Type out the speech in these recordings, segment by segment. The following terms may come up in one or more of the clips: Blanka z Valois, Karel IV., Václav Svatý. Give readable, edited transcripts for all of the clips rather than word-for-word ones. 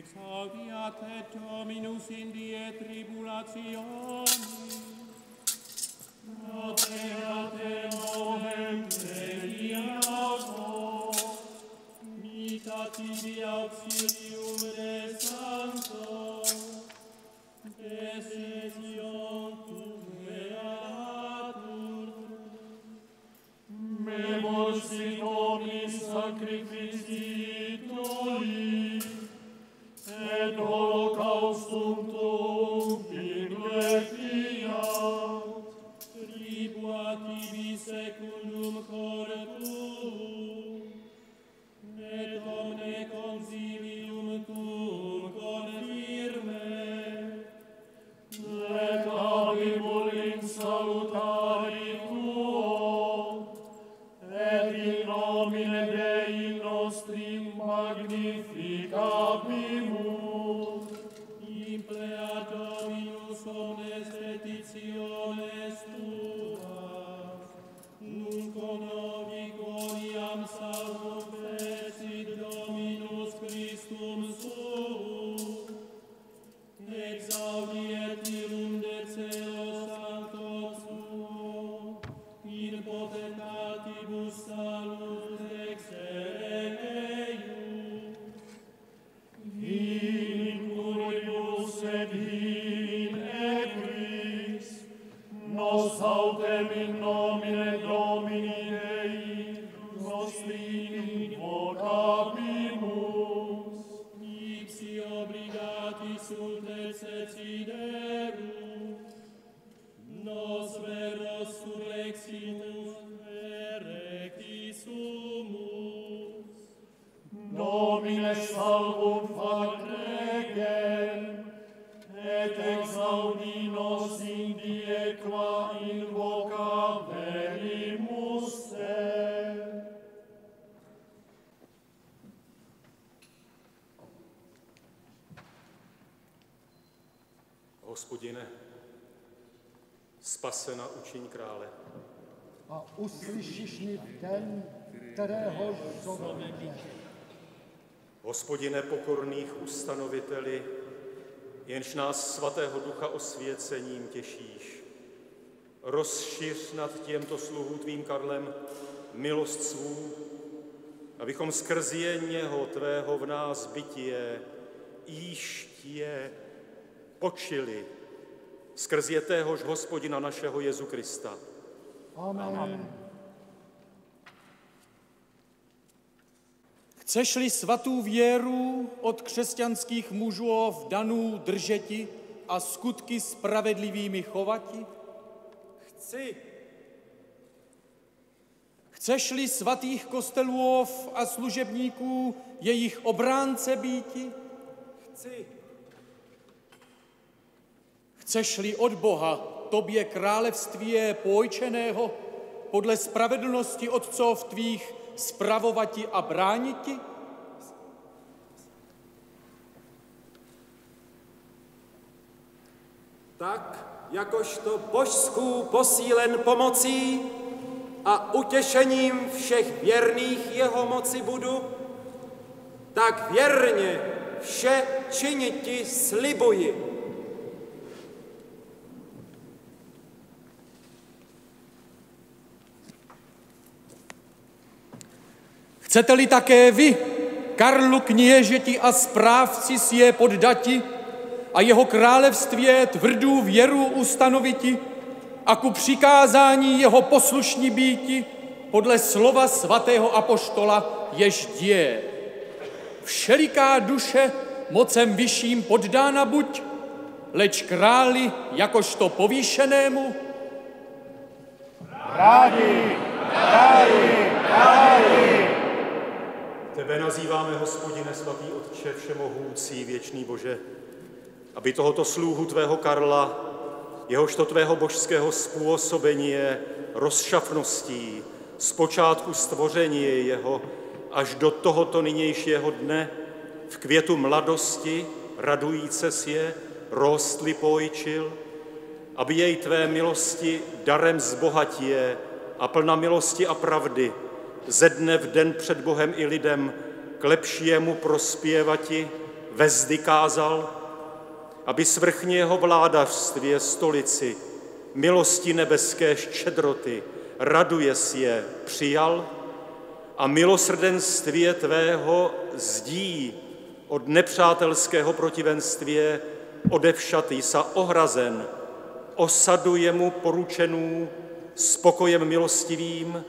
Exaltate Dominus in die tribulationis, proteate nomen Dei nostro, mita tibi auxilium de Sancto, desesion tu beatur, memor si nomis sacrificii tui, et holocaustum tuum inglefiat, tribua tibi secundum corpus, et omne consilium tuum confirme, et habimur in salutari tuo, et in nomine Dei nostri magnificabimus. Implea Dominus omnes petitiones tuas, nunc onovicoiam salvo fecit Dominus Christum suum, exaudi et ilum de Ceo Sancto suum. Hospodine, spasena učiň krále. A uslyšíš mi v den, kteréhož zoveme. Hospodine pokorných ustanoviteli, jenž nás svatého ducha osvěcením těšíš, rozšiř nad těmto sluhů tvým Karlem milost svou, abychom skrz něho tvého v nás bytě, jiště, počili skrz téhož Hospodina našeho Jezu Krista. Amen. Amen. Chceš-li svatou věru od křesťanských mužů v danů držeti a skutky spravedlivými chovati? Chci. Chceš-li svatých kostelů a služebníků jejich obránce býti? Chci. Chceš-li od Boha tobě království pojčeného podle spravedlnosti otcov tvých spravovati a brániti? Tak, jakožto božskou posílen pomocí a utěšením všech věrných jeho moci budu, tak věrně vše činiti slibuji. Chcete-li také vy, Karlu kněžeti a správci si je poddati a jeho království tvrdou věru ustanoviti a ku přikázání jeho poslušní býti podle slova svatého apoštola jež děje. Všeliká duše mocem vyšším poddána buď, leč králi jakožto povýšenému. Rádi, rádi, rádi. Tebe nazýváme, Hospodine, svatý Otče, všemohoucí, věčný Bože, aby tohoto sluhu tvého Karla, jehožto tvého božského způsobení je rozšafností, z počátku stvoření jeho, až do tohoto nynějšího dne, v květu mladosti, radujíce si je, rostli pojčil, aby jej tvé milosti darem zbohatí je a plna milosti a pravdy, ze dne v den před Bohem i lidem k lepšímu prospěvati vezdy kázal, aby svrchně jeho vládařství stolici, milosti nebeské štědroty, raduje si je přijal a milosrdenství tvého zdí od nepřátelského protivenství odevšatý sa ohrazen, osadu jemu poručenů spokojem milostivým,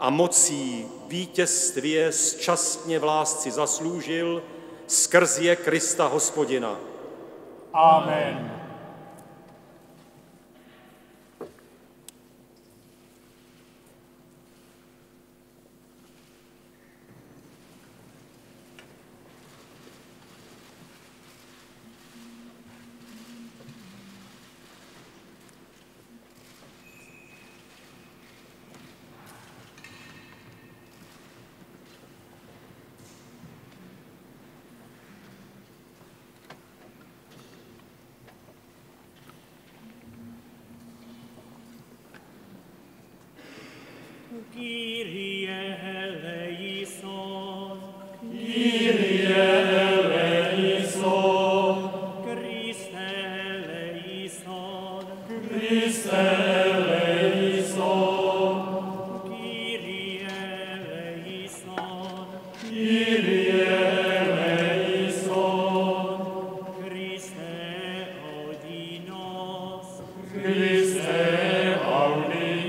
a mocí vítězství zčastně v lásci zaslúžil skrz je Krista Hospodina. Amen. Christe, audi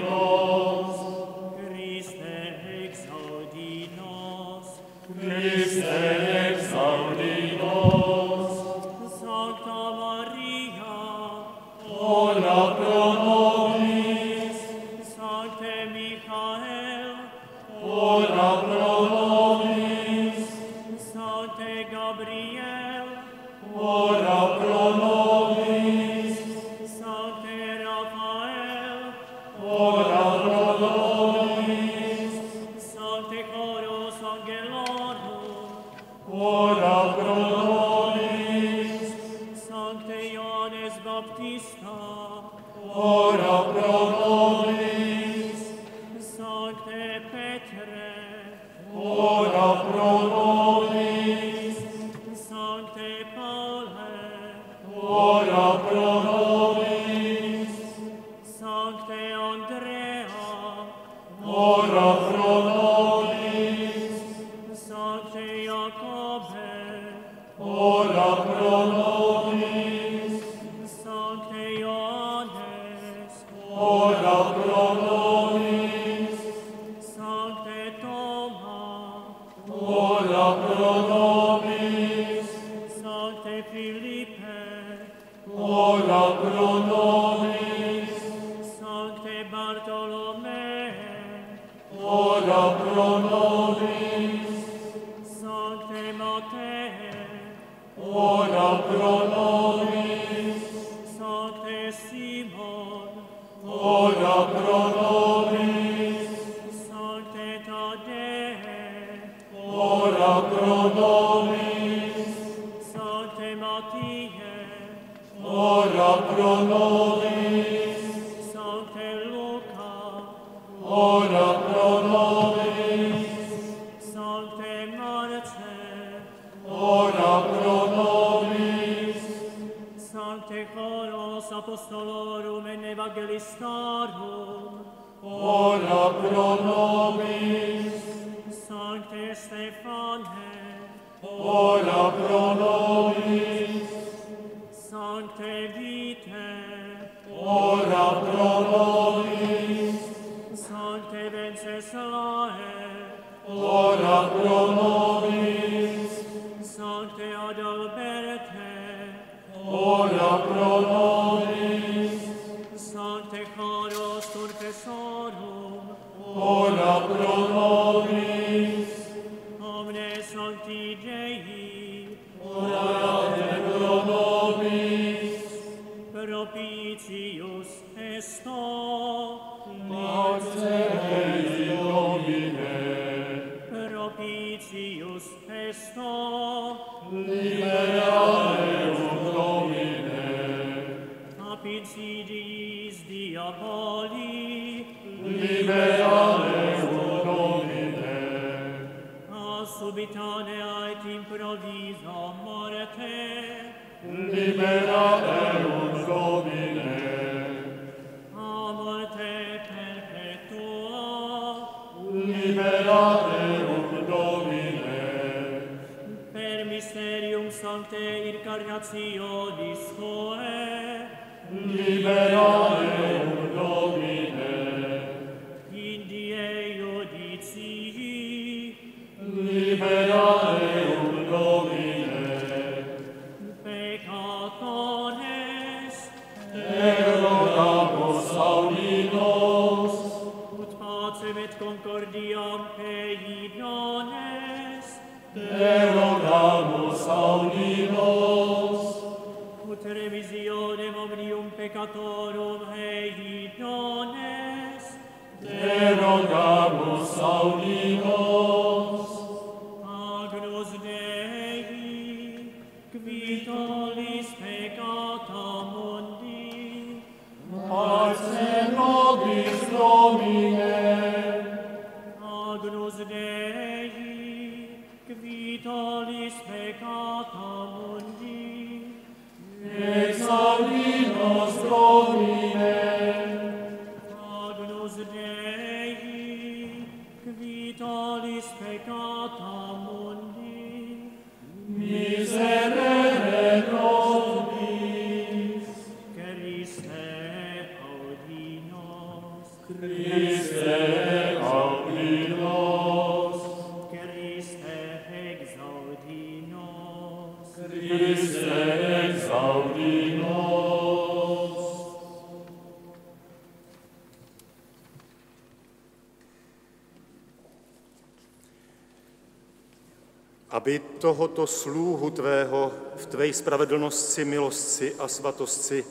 Aby tohoto slůhu tvého v tvé spravedlnosti, milosti a svatosti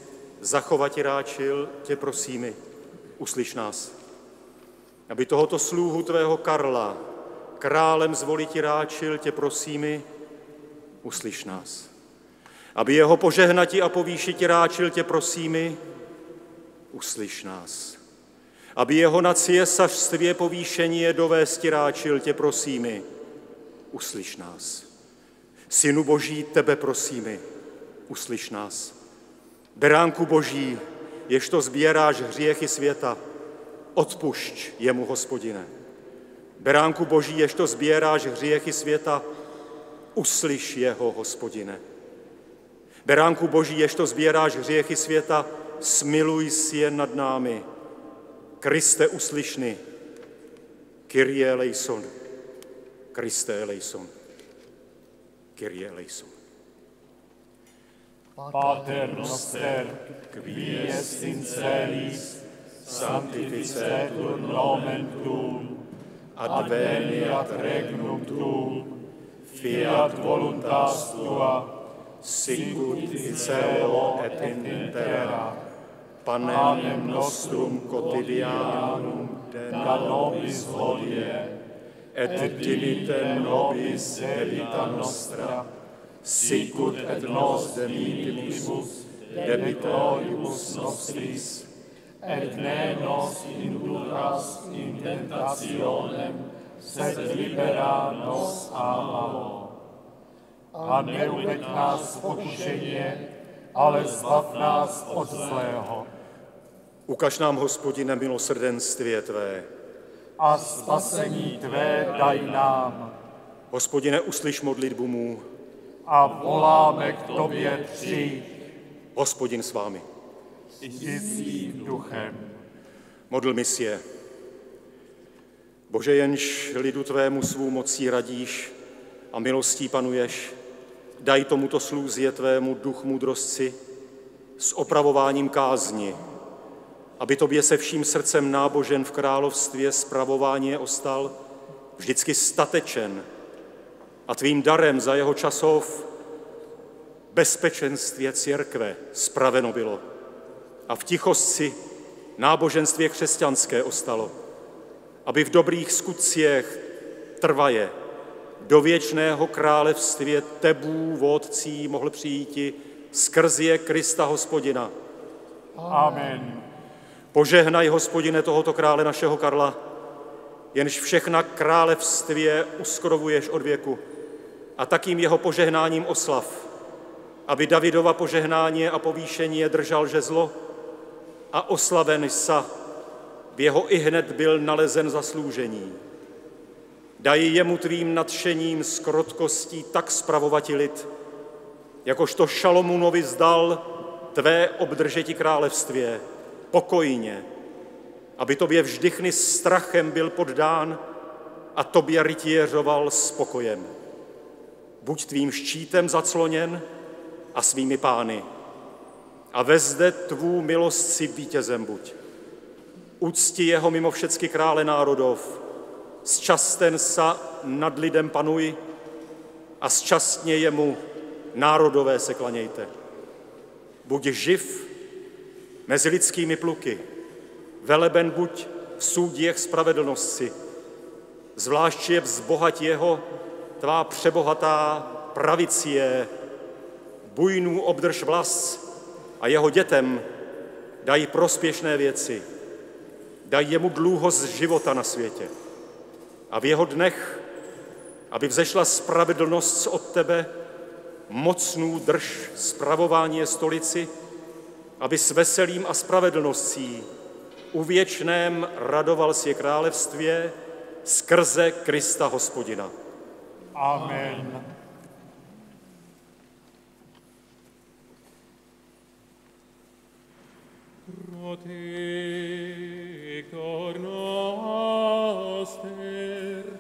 zachovat ráčil, tě prosíme. uslyš nás, aby tohoto sluhu tvého Karla králem zvoliti ráčil, tě prosími, uslyš nás. Aby jeho požehnati a povýšiti ráčil, tě prosími, uslyš nás. Aby jeho na císařstvě povýšení je dovésti ráčil, tě prosími, uslyš nás. Synu Boží, tebe prosími, uslyš nás. Beránku Boží, jež to sbíráš hříchy světa, odpušť jemu, Hospodine. Beránku Boží, jež to sbíráš hříchy světa, uslyš jeho, Hospodine. Beránku Boží, jež to sbíráš hříchy světa, smiluj si je nad námi. Kriste, uslyšni. Kyrie eleison. Kriste eleison. Kyrie eleison. Pater noster, qui es in celis, sanctificetur nomen tuum, adveniat regnum tuum, fiat voluntas tua, sicut in cielo et in terra, panem nostrum quotidianum da nobis hodie, et dimite nobis debita nostra, sicut et nos dimittibus debitoribus nostris, et ne nos inducas in tentationem, sed libera nos a malo. A neuveď nás v pokušení, ale zbav nás od zlého. Ukaž nám, Hospodine, milosrdenstvě tvé. A spasení tvé daj nám. Hospodine, uslyš modlitbu mou. A voláme k tobě, přijď. Hospodin s vámi. I svým duchem. Modlmi si je. Bože, jenž lidu tvému svou mocí radíš a milostí panuješ, daj tomuto slůzje tvému duch moudrosti s opravováním kázni, aby tobě se vším srdcem nábožen v královstvě spravování ostal vždycky statečen a tvým darem za jeho časov bezpečenstvě církve spraveno bylo. A v tichosti náboženství křesťanské ostalo, aby v dobrých skutcích trvaje do věčného království tebů vodcí mohl přijíti skrz je Krista Hospodina. Amen. Požehnaj, Hospodine, tohoto krále našeho Karla, jenž všechna království uskrovuješ od věku a takým jeho požehnáním oslav, aby Davidova požehnání a povýšení je držal žezlo a oslaven sa, v jeho ihned byl nalezen zaslůžení. Daj jemu tvým nadšením s krotkostí tak spravovati lid, jakožto Šalomunovi zdal tvé obdržeti královstvě, pokojně, aby tobě vždychny strachem byl poddán a tobě rytířoval s pokojem. Buď tvým štítem zacloněn a svými pány, a vezde tvů milost si vítězem buď. Ucti jeho mimo všecky krále národov, zčasten sa nad lidem panuj a zčastně jemu národové se klanějte. Buď živ mezi lidskými pluky, veleben buď v súdích spravedlnosti, zvlášť je vzbohat jeho, tvá přebohatá pravicie, bujnů obdrž vlast, a jeho dětem dají prospěšné věci, dají jemu dlouhost života na světě. A v jeho dnech, aby vzešla spravedlnost od tebe, mocnou drž spravování stolici, aby s veselím a spravedlností u věčném radoval si královstvě skrze Krista Hospodina. Amen. Protector noster,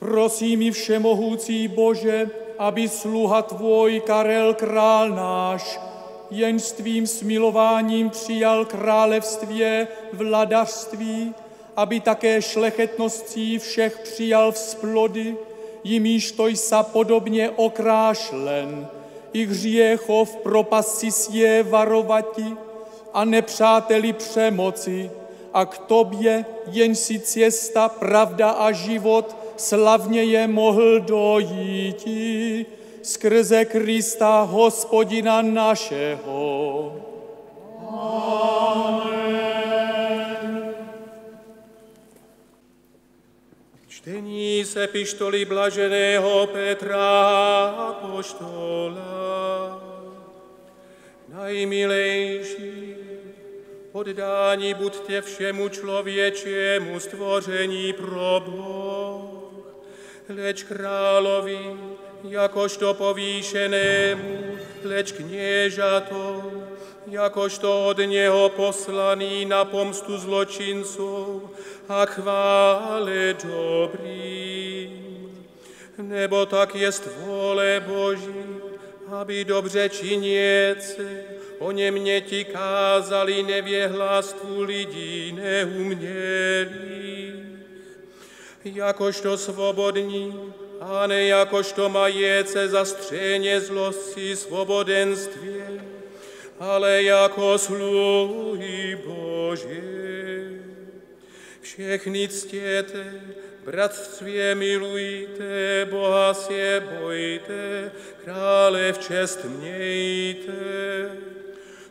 Prosím i všemohoucí Bože, aby sluha Tvoj Karel král náš, jenž s Tvým smilováním přijal králevstvě, vladařství, aby také šlechetností všech přijal vzplody, jimiž to jsa podobně okrášlen, i hříchov propasti sje varovati a nepřáteli přemoci, a k Tobě, jenž si cesta, pravda a život, slavně je mohl dojíti skrze Krista Hospodina našeho. Amen. Čtení z epištoly blaženého Petra apoštola. Najmilejší, poddáni buďte všemu člověčemu stvoření pro Boha, leč královi, jakožto povýšenému, leč kněžatom, jakožto od něho poslaný na pomstu zločinců a chvále dobrým. Nebo tak jest vole Boží, aby dobře činěce o něm ti kázali, nevěhlastu lidí neuměli. Jakožto svobodní, a ne jakožto majece za střeně zlosti svobodenstvě, ale jako sluhy Boží. Všechny ctěte, bratři milujte, Boha se bojte, krále v čest mějte.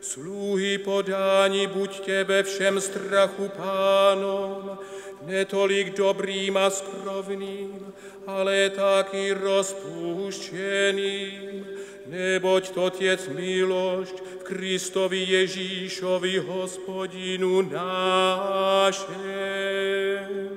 Sluhy podání buďte ve všem strachu Pánom, netolik dobrým a skrovným, ale taky rozpuštěným, neboť to je milost v Kristovi Ježíšovi Hospodinu našem.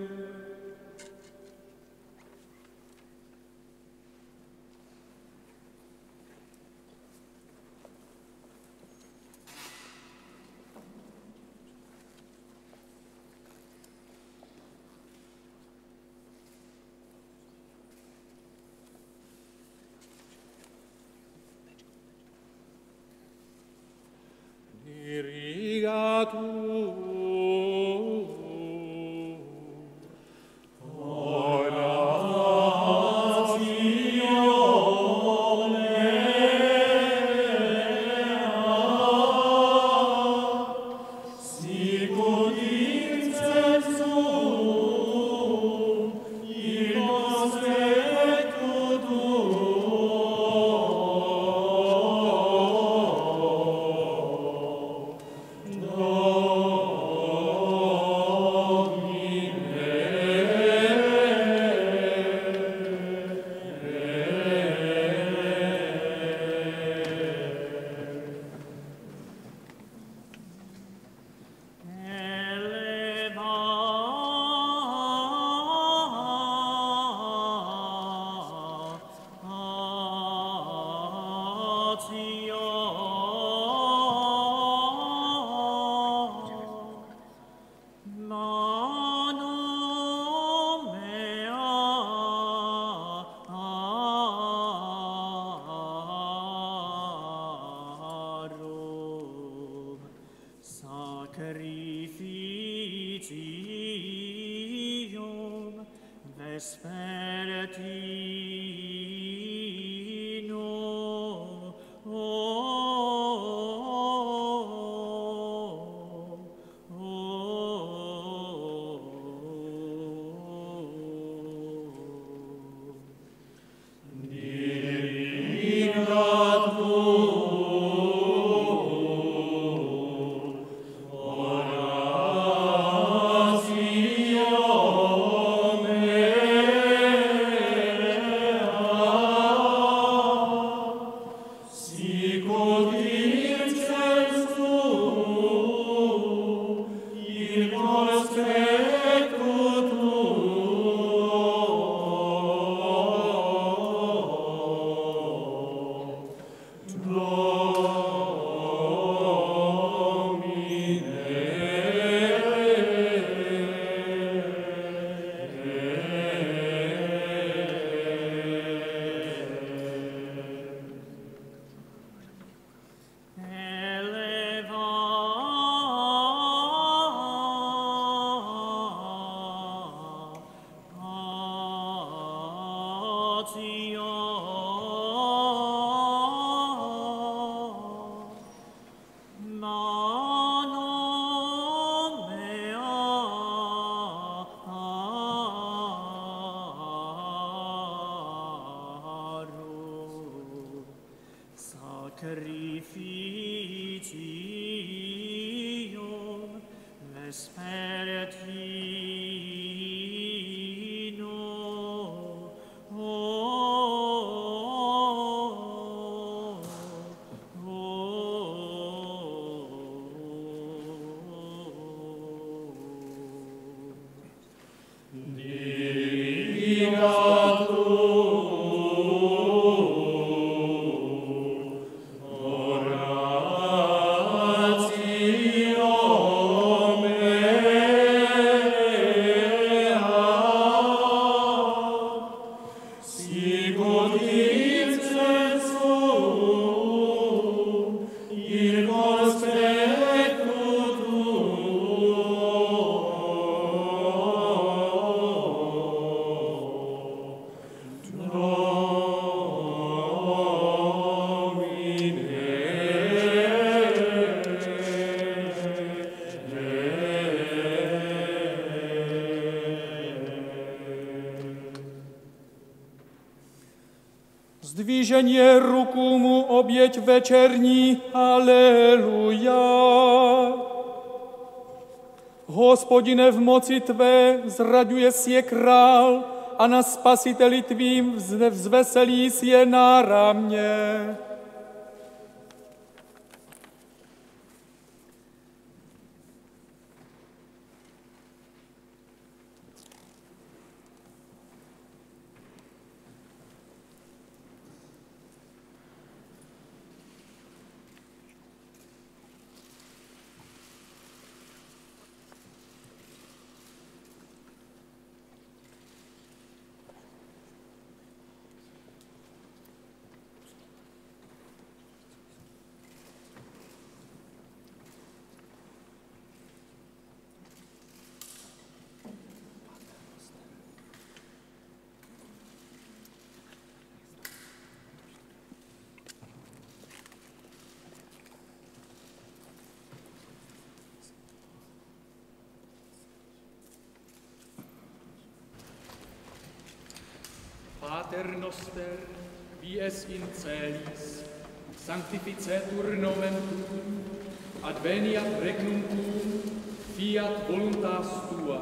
Zdvíženie ruku mu oběť večerní, aleluja. Hospodine, v moci tvé zraďuje si je král a na spasiteli tvým vzveselí si je náramně. Pater noster, wie es in Celis, sanctificetur nomen tuum, adveniat regnum tuum, fiat voluntas tua,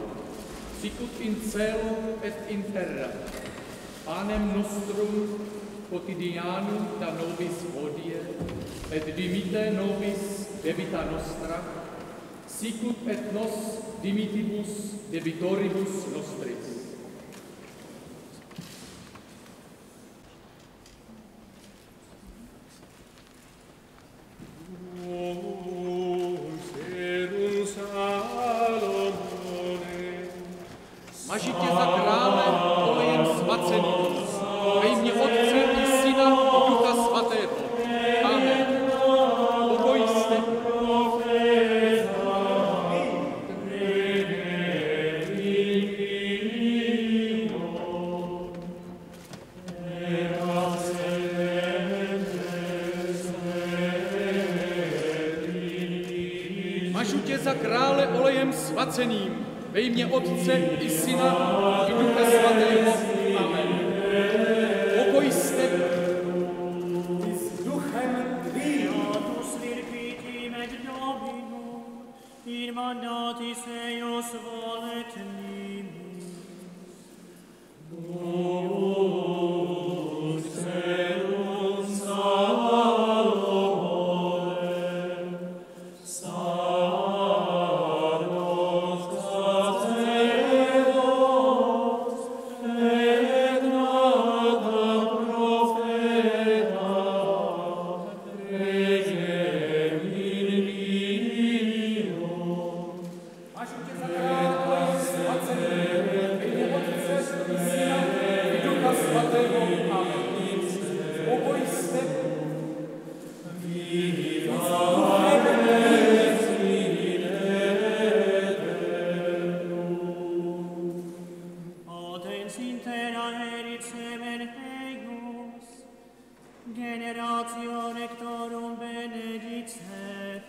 sicut in celo et in terra, panem nostrum quotidianum da nobis hodie, et dimite nobis debita nostra, sicut et nos dimitibus debitoribus nostris. Ve jmě Otce i Syna i Ducha Svatého. Amen. Pokoj s tebou. I s duchem tvým. Amen. mens in terra erit semen eius, generatio rectorum benedicetur.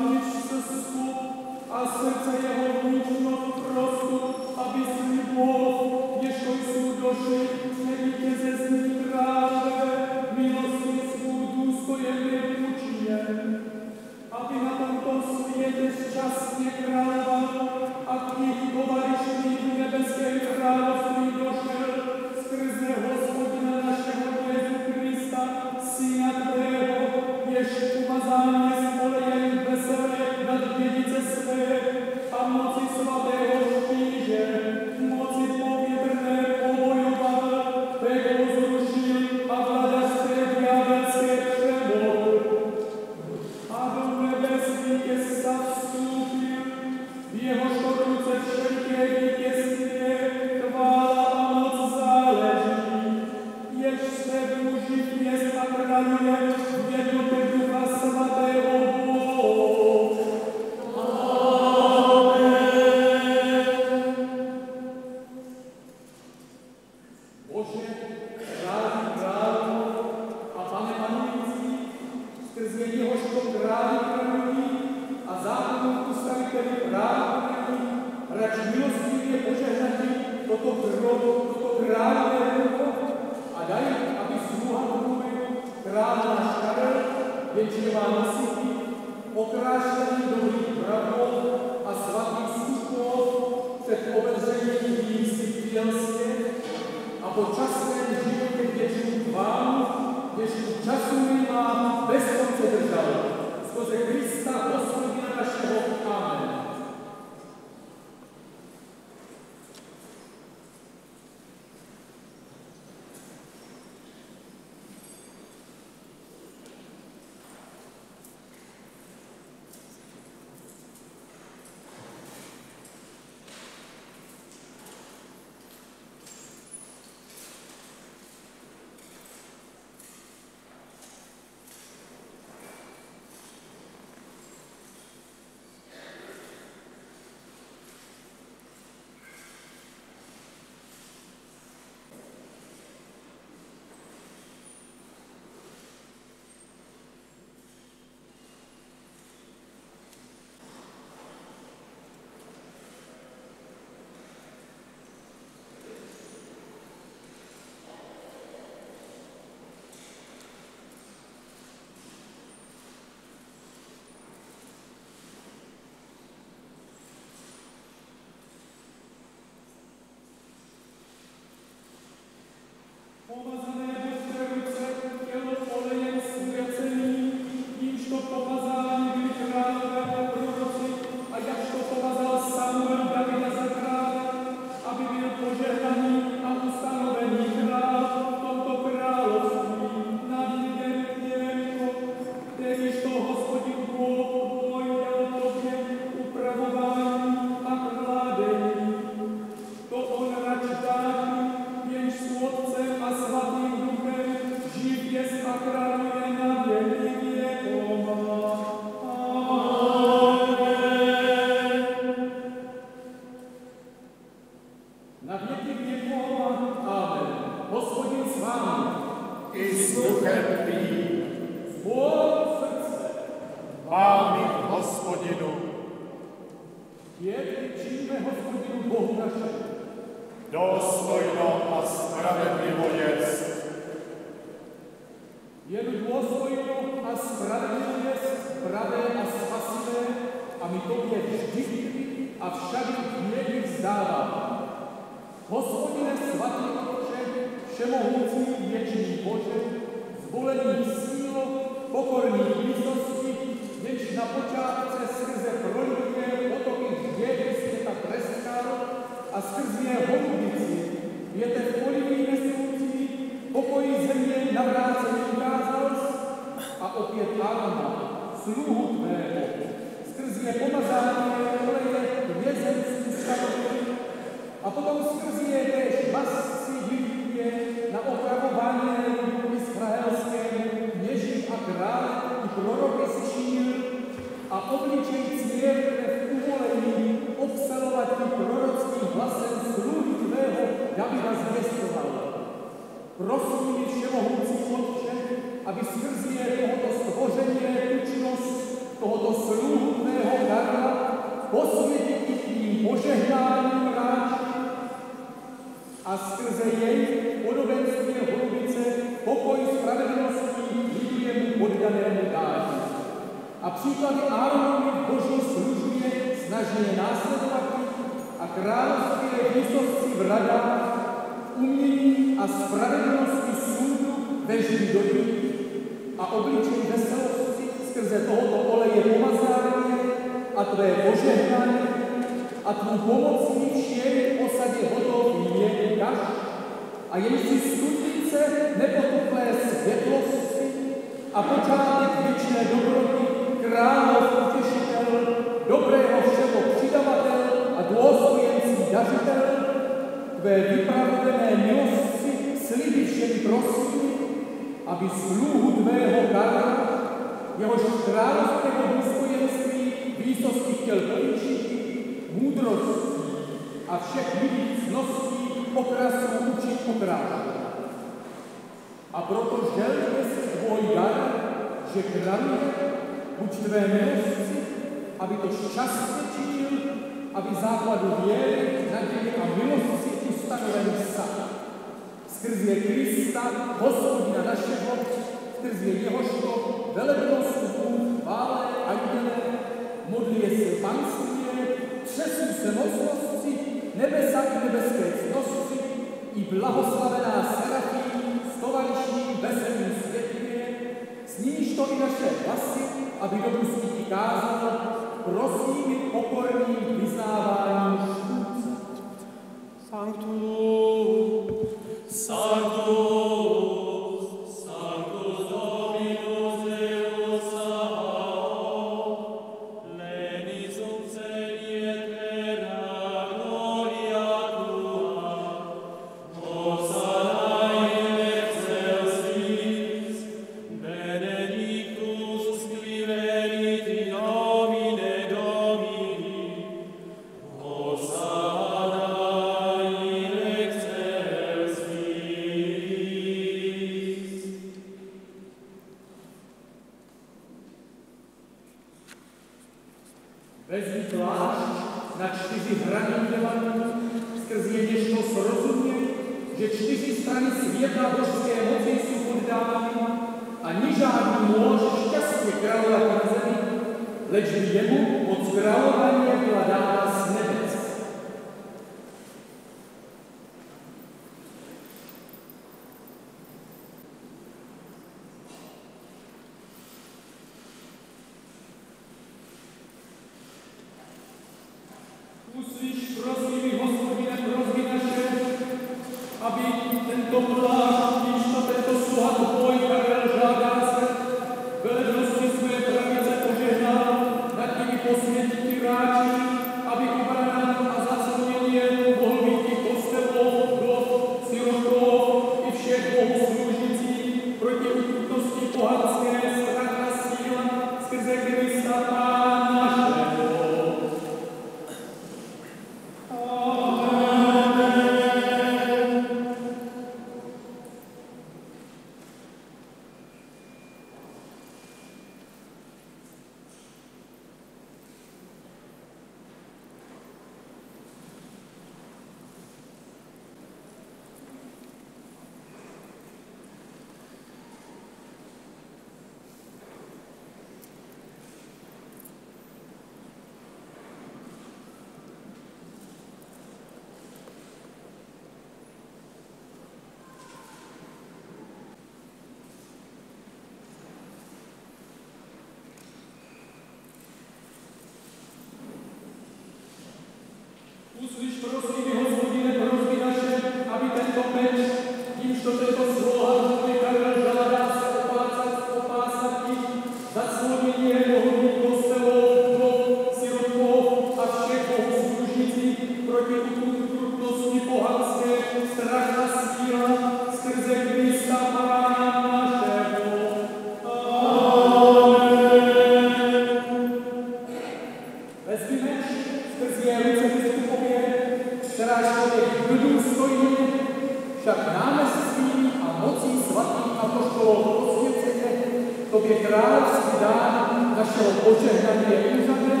kde královský dár našeho požehnání je úřadem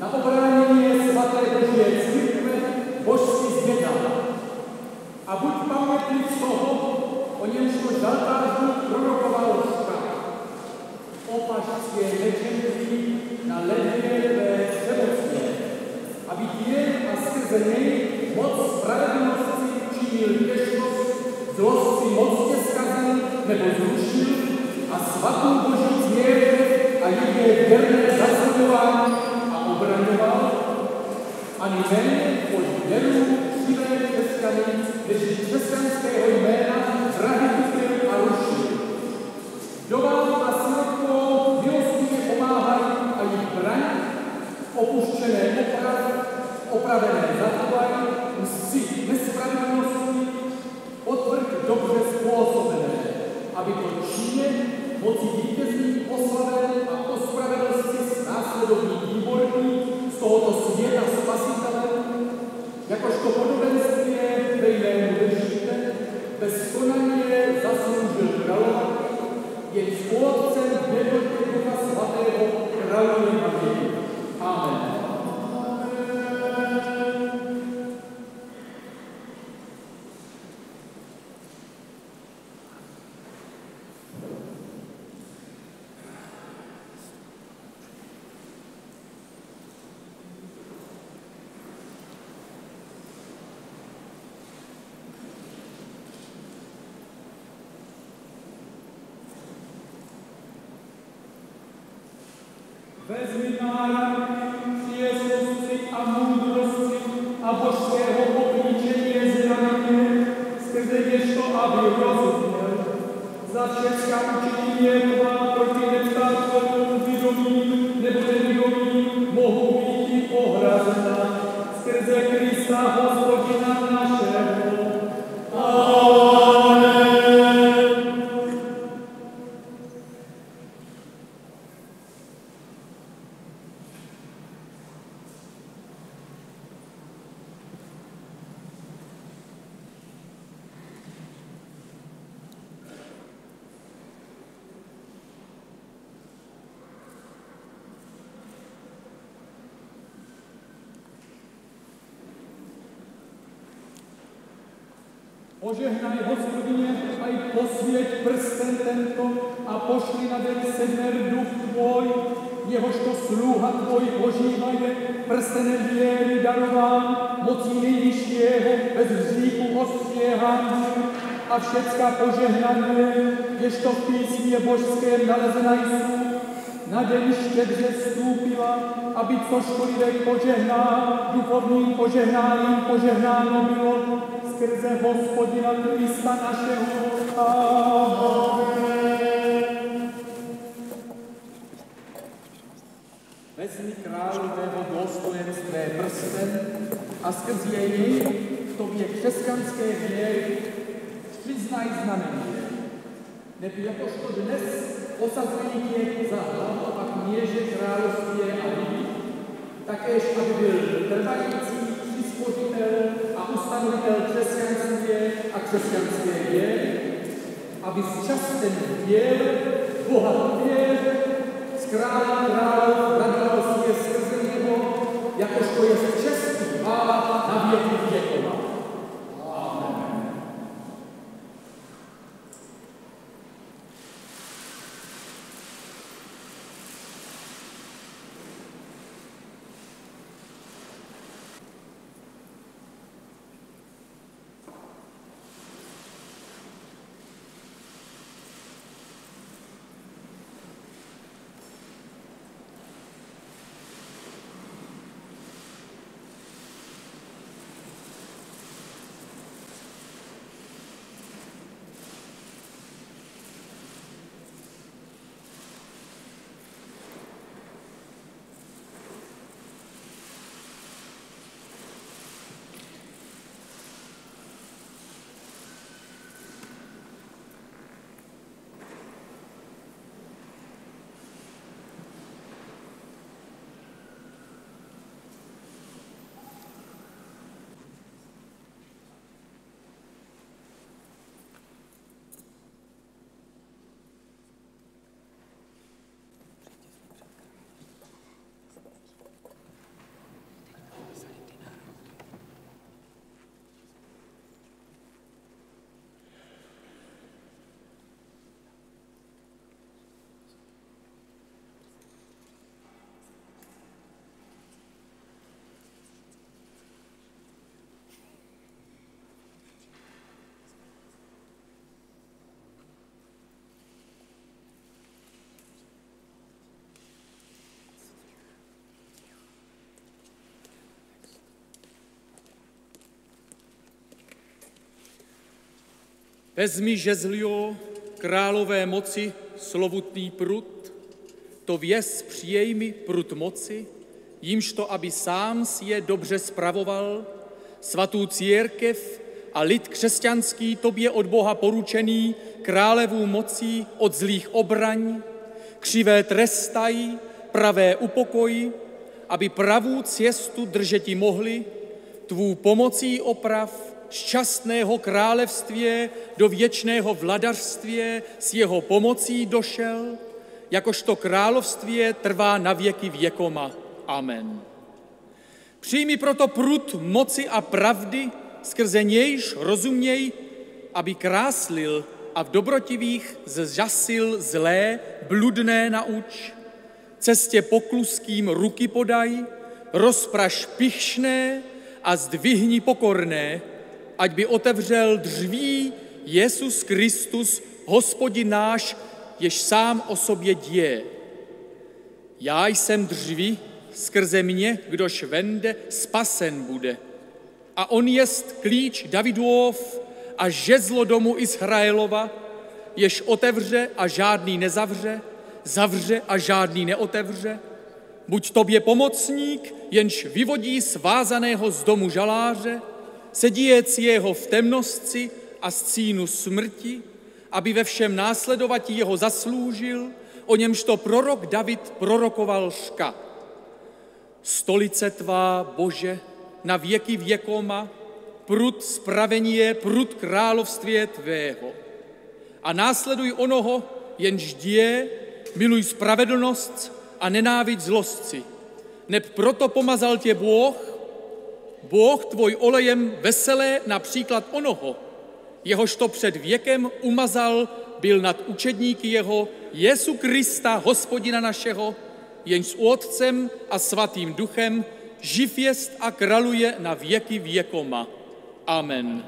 na obránění je svaté boží církve, božský zvěda. A buď pamětný z toho, o němž to žaltářů prorokoval říká. Opažské nečenství na ledě ve přemocně, aby jen a skrze něj moc spravedlnosti činil těžkost, zlost si mocně zkazil nebo zrušil a svatou boží zvěř a její věrné zasadování a obraňoval, ani méně od věru živé křesťany, než křesťanského jména zradil a rušil. Dovolil a smrtkou milostně pomáhají a jich braní, opuštěné opravy, opravené zachovají, mstí nespravedlnosti, odvrk dobře způsobené, aby to čině moci vítězí oslavené a ospravedlnosti s následovní výborní z tohoto světa spasitele, jakožto podobenství je ve jinému držíte, bez konání je zasloužil krála, je spolcem jednotě Ducha Svatého královny Marii. Amen. Vezmi národní přijesnosti a moudrosti a božského poklíčení je zraněné, skrze jež to, aby rozuměl. Za všechna učení je tvá proti neptátkovému vědomí, nebude vědomí, mohou být i ohrazena, skrze Krista Hospodina našeho. Požehnaj Hospodině a i posvěť prstem tento a pošli na den semer duch tvoj, jehož to sluha tvoj požívaje, prstenem věry darován, mocí nejvyššího bez hříchu ostřehán a všecká požehnané, jež to v písmě božském nalezena jsou, na den štědře vstúpila, aby co škodivek požehnal, duchovním požehnáním požehnáno bylo, skrze Hospodina Krista našeho. Amen. Vezmi králového dôstojenstvě prstem a skrz jej v tobě křesťanské věry přiznaj znamení. Neb jakožto dnes osazení je za hlavu a kněže království a lidí, takéž aby byl trvající přispořitel ustanovitel křesťanské a křesťanské věry, aby s častem věr, bohat věr, z krála králov radal si je skrze něho, jakožto je z čestí pála na věky věkova. Amen. Vezmi žezlio králové moci slovutný prut, to věz přijej mi prut moci, jimž to, aby sám si je dobře spravoval, svatou církev a lid křesťanský tobě od Boha poručený králevů mocí od zlých obraň, křivé trestaj, pravé upokoj, aby pravou cestu držeti mohli, tvou pomocí oprav šťastného králevstvě do věčného vladařstvě s jeho pomocí došel, jakožto královstvě trvá na věky věkoma. Amen. Přijmi proto prut moci a pravdy, skrze nějž rozuměj, aby kráslil a v dobrotivých zžasil zlé, bludné nauč. Cestě pokluským ruky podaj, rozpraš pyšné a zdvihni pokorné, ať by otevřel dřví Jezus Kristus, Hospodin náš, jež sám o sobě děje. Já jsem dřví, skrze mě, kdož vende, spasen bude. A on jest klíč Davidův a žezlo domu Izraelova, jež otevře a žádný nezavře, zavře a žádný neotevře. Buď tobě pomocník, jenž vyvodí svázaného z domu žaláře, sedíec jeho v temnosti a z cínu smrti, aby ve všem následovat jeho zaslúžil, o němž to prorok David prorokoval ška. Stolice tvá, Bože, na věky věkoma, prud spravenie, prud královstvě tvého. A následuj onoho, jenž děje, miluj spravedlnost a nenávidť zlostci. Neb proto pomazal tě Bůh tvoj olejem veselé například onoho, jehož to před věkem umazal, byl nad učedníky jeho, Jezu Krista, Hospodina našeho, jenž s Otcem a Svatým Duchem živ jest a kraluje na věky věkoma. Amen.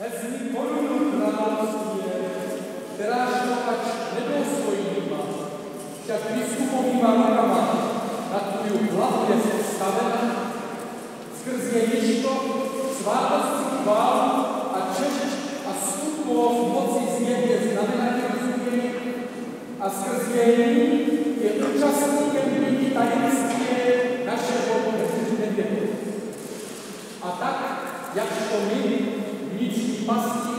Vezmi korunu královstvě, která šla až nedůstojnýma, však biskupovýma rukama nad tvůj hlavu je představena, skrz jejížto svátosti chválu a čest a skutkovou moci z něj je znamenatelný a skrz její je účastníkem nyní tajemství našeho nebe. A tak, jak to my, vnitřní pastí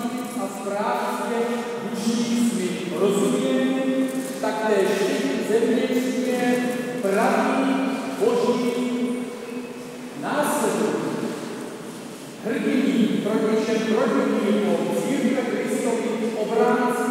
a správně duších svým rozumím, tak též zevnitřně pravý Boží následují. Hrdiní proti všem protivníkům církve Kristovi obránci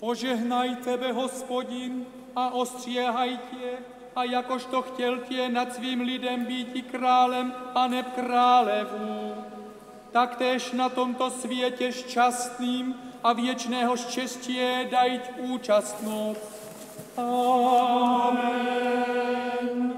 Požehnaj tebe, Hospodin, a ostříhaj tě, a jakožto chtěl tě nad svým lidem býti králem a neb králevů, taktéž na tomto světě šťastným a věčného štěstí dajť účastnout. Amen.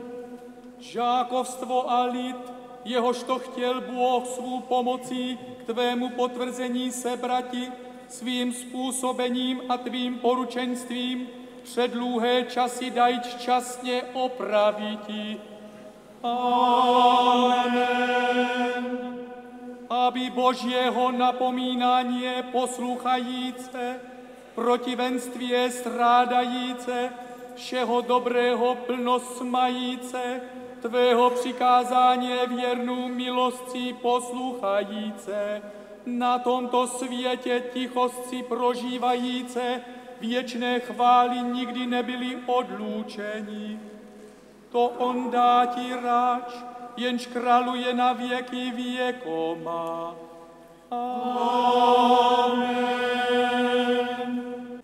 Žákovstvo a lid, jehož to chtěl Bůh svou pomocí k tvému potvrzení sebrati, svým způsobením a tvým poručenstvím předlouhé časy dajť šťastně opraviti. Amen. Aby Božieho napomínanie posluchajíce, protivenstvě strádajíce, všeho dobrého plnost majíce, tvého přikázání věrnou milostí posluchajíce, na tomto světě tichosti prožívajíce, věčné chvály nikdy nebyli odloučeni. To on dá ti ráč, jenž králuje na věky věkoma. Amen.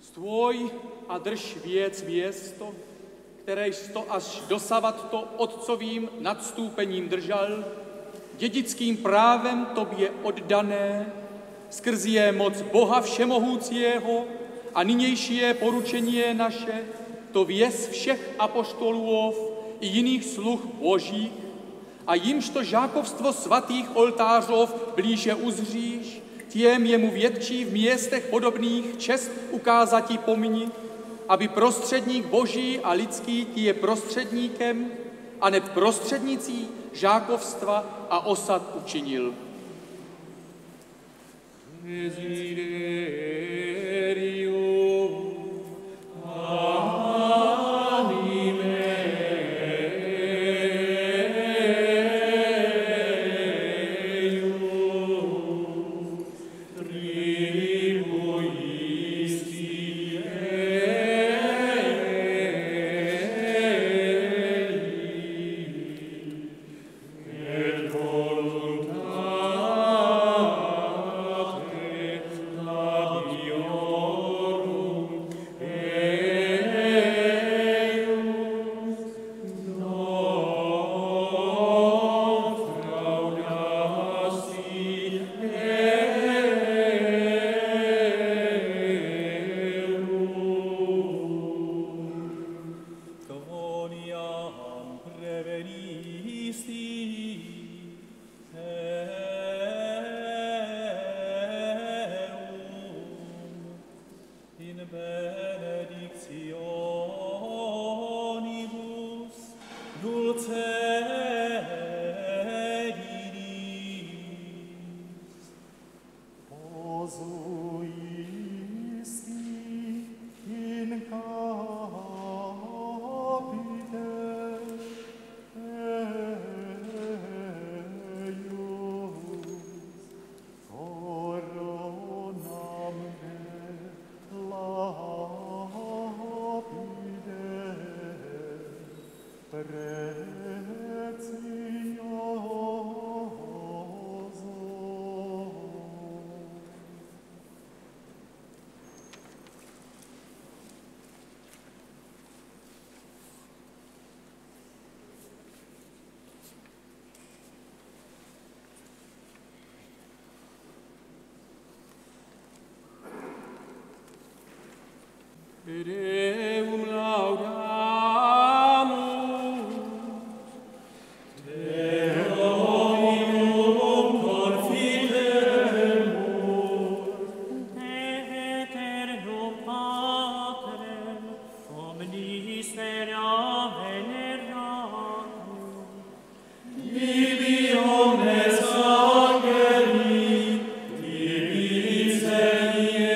Stůj a drž věc město, kteréž to až dosavat to otcovým nadstúpením držal, dědickým právem tobě oddané, skrz je moc Boha všemohoucího a nynější je poručení naše, to věz všech apoštolů i jiných sluh Božích, a jimž to žákovstvo svatých oltářov blíže uzříš, těm jemu větší v městech podobných čest ukázati pomni, aby prostředník Boží a lidský ti je prostředníkem a neb prostřednicí žákovstva a osad učinil. Deum laudamus, Deo hominum confidemus, Eternum Patrem omnis terra veneratum, Divi omnes angeli, Divi seniet.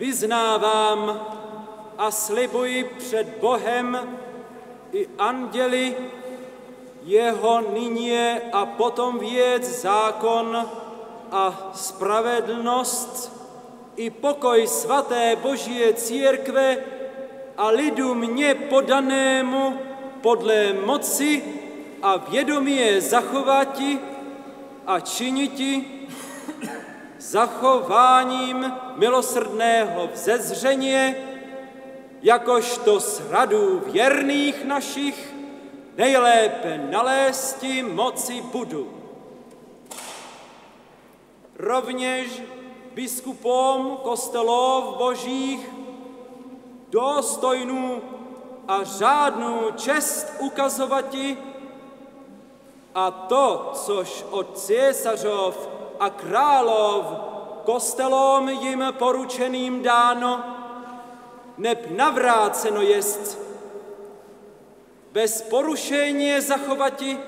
Vyznávám a slibuji před Bohem i anděli, jeho nyní a potom věc zákon a spravedlnost i pokoj svaté Boží církve a lidu mně podanému podle moci a vědomí zachovati a činiti zachováním milosrdného vzezřeně, jakožto sradu věrných našich nejlépe nalézti moci budu. Rovněž biskupům kostelů božích dostojnou a řádnou čest ukazovati a to, což od císařov a králov kostelom jim poručeným dáno, neb navráceno jest, bez porušení zachovati,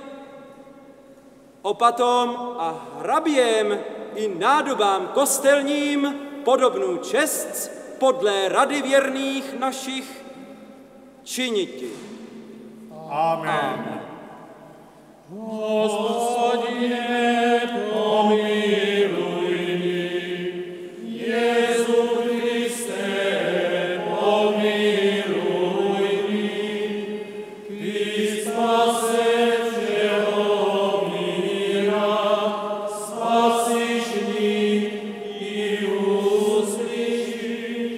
opatom a hraběm i nádobám kostelním podobnou čest podle rady věrných našich činiti. Amen. Amen. Господи, помилуй меня, Иисус Христе, помилуй меня, Ты спасешь всего мира, спасишь меня и услышишь,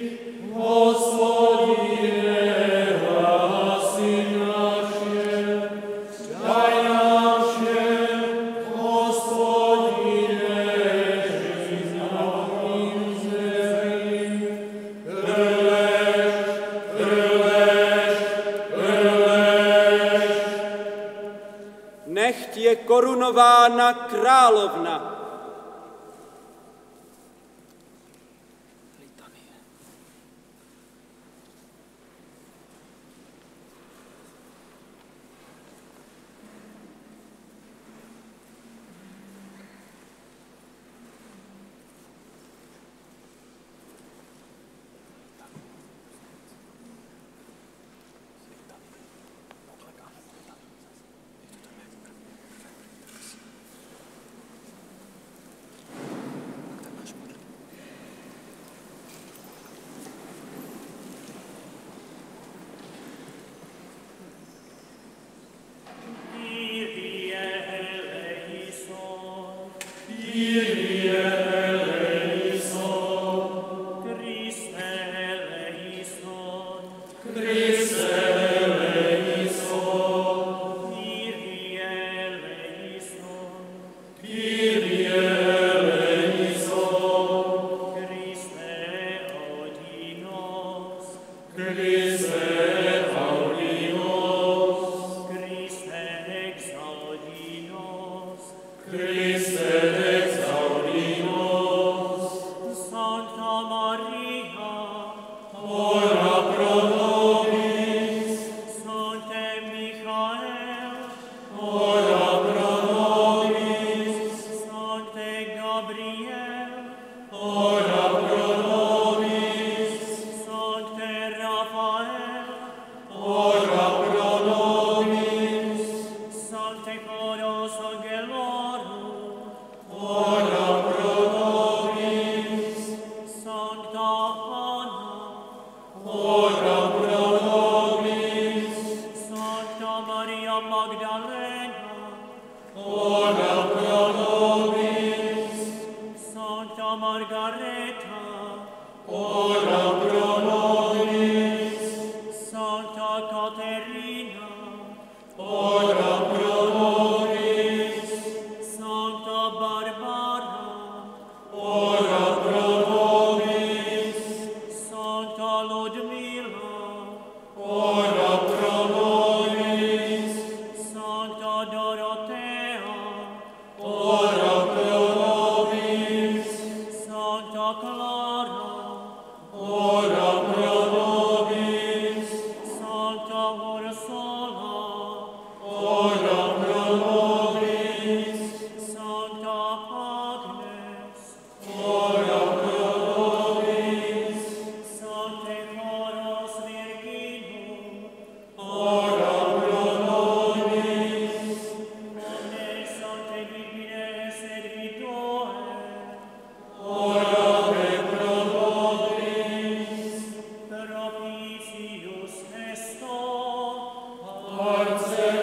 Господи, спаси наше, дай нам. Korunována královna. Ora ora pro nobis. Santa Caterina, ora pro nobis. Santa Barbara, ora pro nobis. Santa Ludmila, ora pro nobis. Santa Dorotea, ora pro nobis. Santa Clara, ora pro nobis. Santa Ursula, ora pro nobis. Santa Agnes, ora pro nobis. Sante Horas Virginum, ora pro nobis. Omne Sante Divine Servitore, ora pro nobis. Propitius Esto, parce Deis Domine, propitius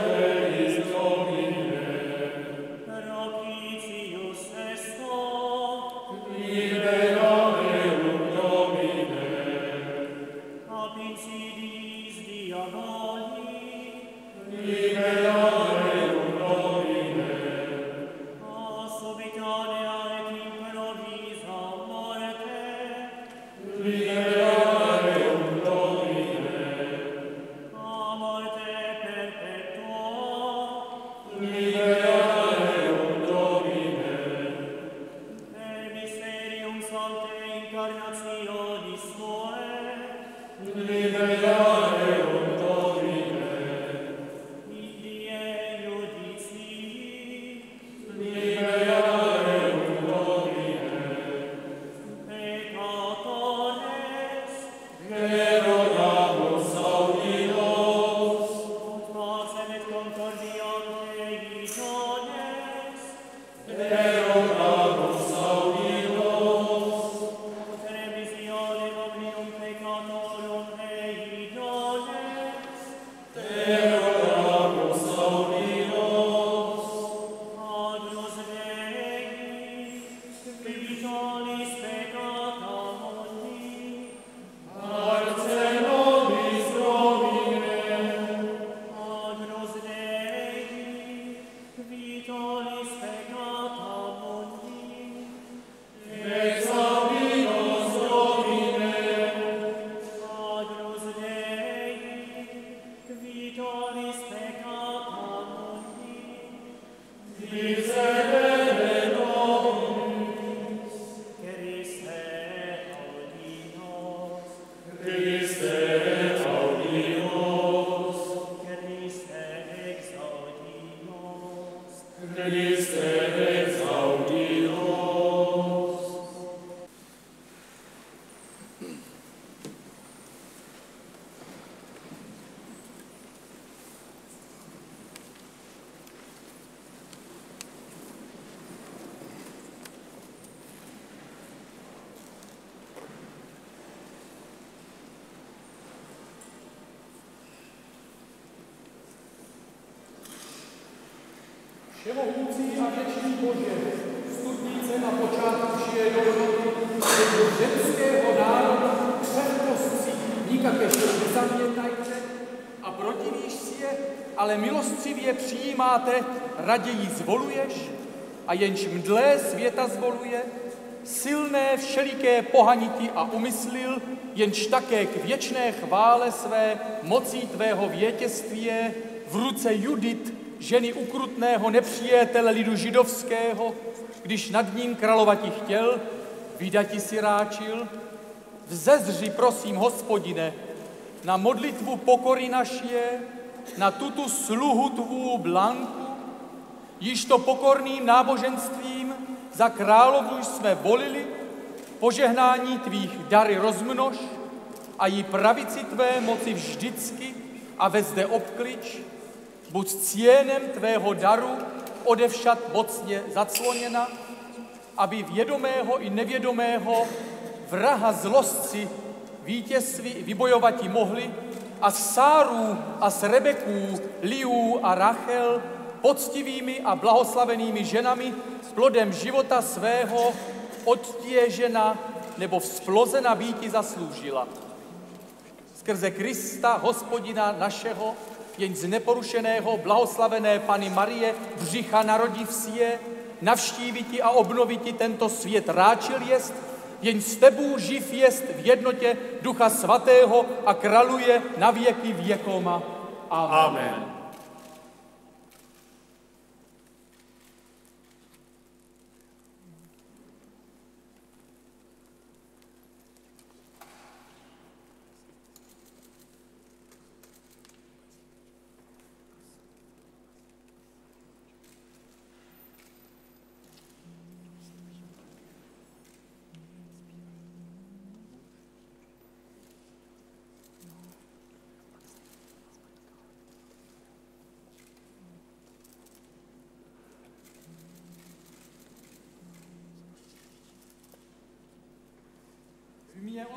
Esto, libera meum Domine. ab insidiis diaboli, libera meum Domine. a subitania et improvvisa morte, libera meum Domine. a morte perpetua, Libera meum Domine. per mysterium sanctae incarnationis suae, Libera meum Domine. idie judicii, Libera meum Domine. peccatores, Rerogamus audios, ut pacem et concordiam Dei dones, Rerogamus audios, ut remissionem omnium peccatorum Dei dones, Rerogamus audios, Agnus Dei, vivitionis peccata mundi, Parce nobis Domine, Agnus Dei, vivitionis peccata mundi, ex aminos Domine, Agnus Dei, vivitionis peccata mundi. Miserere nobis, Christe audinos, Christe audinos, Christe ex audinos, Christe ex audinos. Všemohoucí a věčný Bože, vstupnice na počátku přijedosti do ženského národu křehkostí, nikaké nezamětajte a protivíš si je, ale milostřivě přijímáte, raději zvoluješ a jenž mdlé světa zvoluje, silné všeliké pohaniti a umyslil, jenž také k věčné chvále své mocí tvého větěství je v ruce Judit, ženy ukrutného nepřijétele lidu židovského, když nad ním královati chtěl, vydati si ráčil. Vzezři, prosím, Hospodine, na modlitvu pokory naše, na tutu sluhu tvů Blanku, již to pokorným náboženstvím za královu jsme volili, požehnání tvých dary rozmnož a jí pravici tvé moci vždycky a ve zde obklič. Buď cienem tvého daru odevšad mocně zacloněna, aby vědomého i nevědomého vraha zlostci vítězství vybojovati mohli a z Sárů a z Rebeků, Liů a Rachel poctivými a blahoslavenými ženami plodem života svého odtěžena nebo vzplozena býti zasloužila. Skrze Krista, Hospodina našeho, jen z neporušeného, blahoslavené Panny Marie, břicha narodív si je, navštíviti a obnoviti tento svět ráčil jest, jen s tebou živ jest v jednotě Ducha Svatého a kraluje na věky věkoma. Amen. Amen.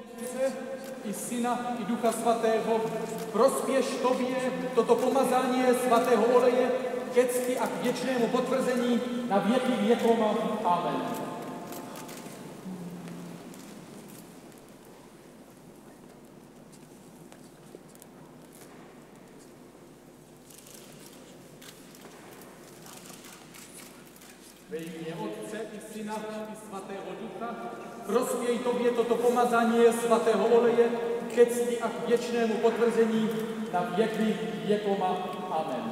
Otce i Syna i Ducha Svatého, prospěš tobě toto pomazání svatého oleje ke cti a k věčnému potvrzení na věky věkoma. Amen. Ve jméně Otce i Syna i Svatého Ducha, prospěj tobě toto pomazání svatého oleje ke cti a k věčnému potvrzení na věky věkoma. Amen.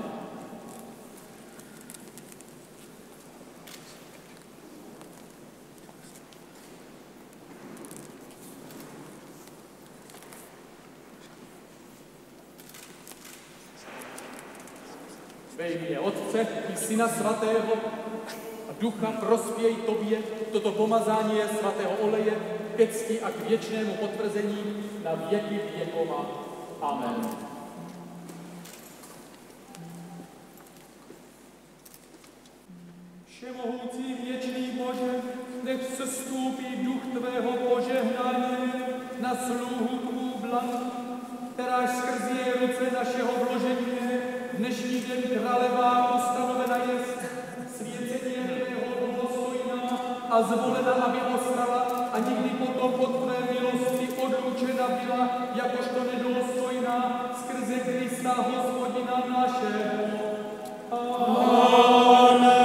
Ve jméně Otce i Syna Svatého a Ducha, prospěj tobě toto pomazání svatého oleje ke cti a k věčnému potvrzení na věky věkoma. Amen. Všemohoucí věčný Bože, nech se stoupí duch tvého požehnání na sluhu tvou Blanku, která skrz její ruce našeho vložení dnešní den králevá ustanovena jest, svěcení tvého důstojná a zvolena, aby ostala a nikdy potom po tvé milosti odloučena byla jakožto nedůstojná skrze Krista Hospodina našeho. Amen.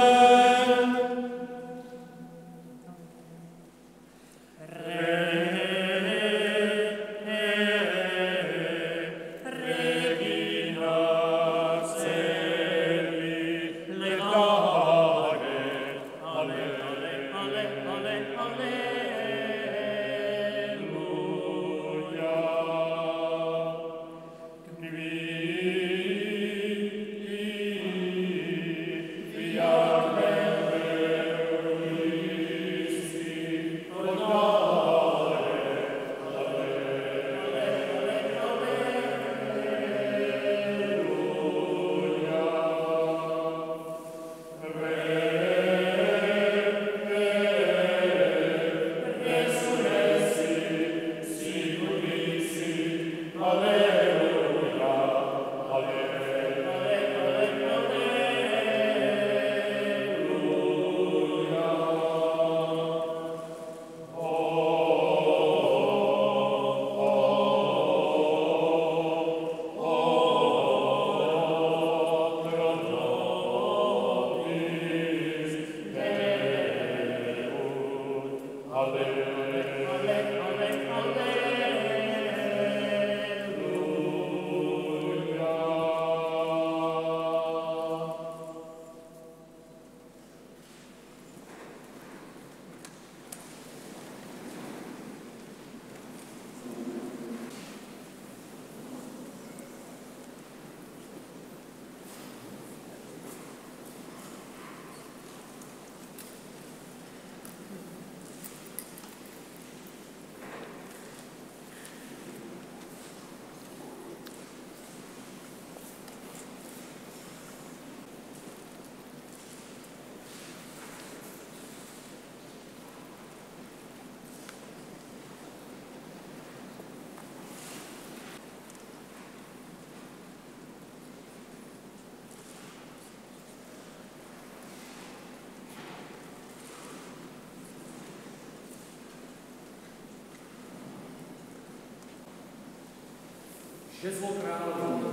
Žezlo královnu.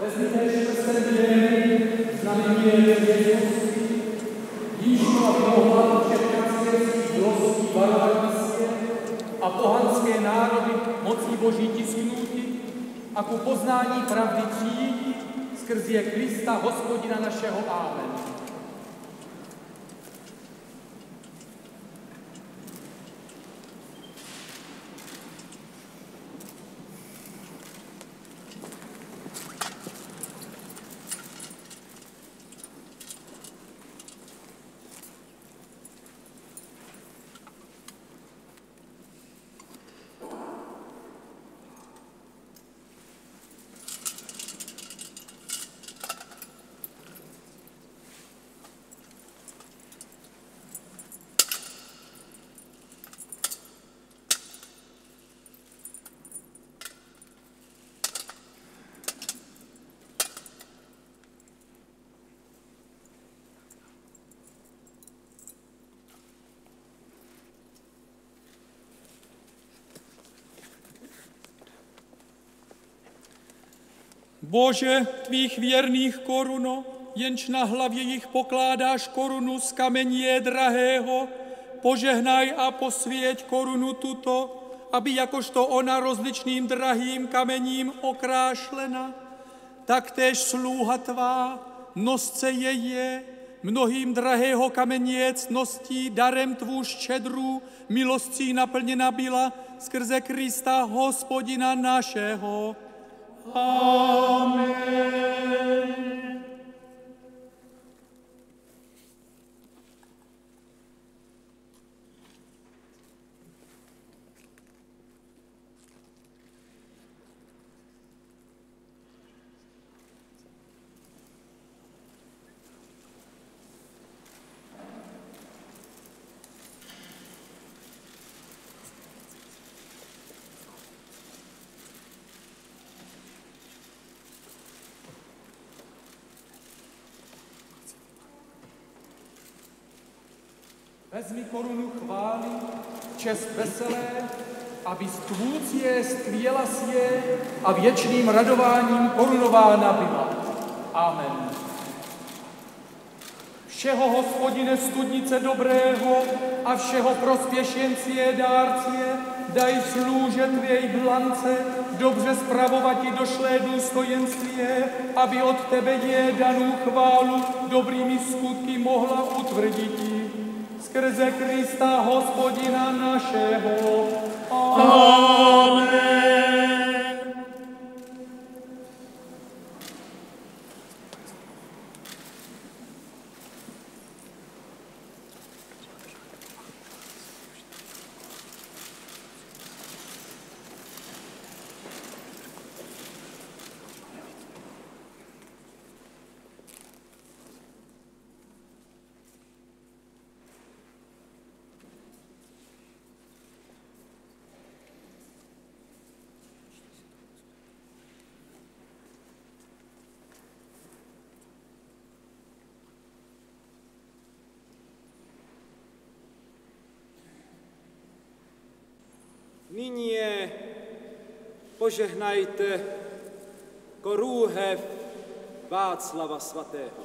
Vezměte šťastný den, znamení Jezus, jíždu a vynohládu všech kacvěrských vlastí barbarnictví a pohanské národy mocí Boží tisknutí a ku poznání pravdy přijít skrz je Krista, Hospodina našeho. Amen. Bože, tvých věrných koruno, jenž na hlavě jich pokládáš korunu z kamení drahého, požehnaj a posvěť korunu tuto, aby jakožto ona rozličným drahým kamením okrášlena, taktéž slúha tvá, nosce jeje, mnohým drahého kamení cností, darem tvů ščedrů, milostí naplněna byla skrze Krista, Hospodina našeho. Amen. Vezmi korunu chvály, čest veselé, aby stvůc je, skvěla si je a věčným radováním korunována byla. Amen. Všeho Hospodine studnice dobrého a všeho prospěšencie dárcie, daj slůže tvěj blance, dobře spravovati došlé důstojenstvě, aby od tebe je danou chválu dobrými skutky mohla utvrditi. Skrze Krista, Hospodina našeho. Amen. Nyní je požehnajte korůhev Václava Svatého.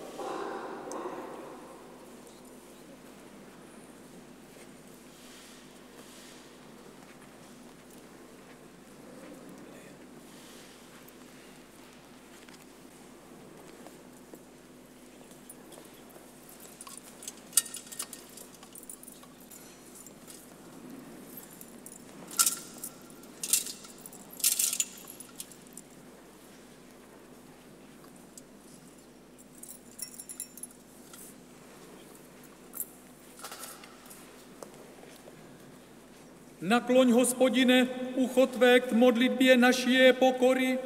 Nakloň, Hospodine, ucho tvé k modlitbě naší pokory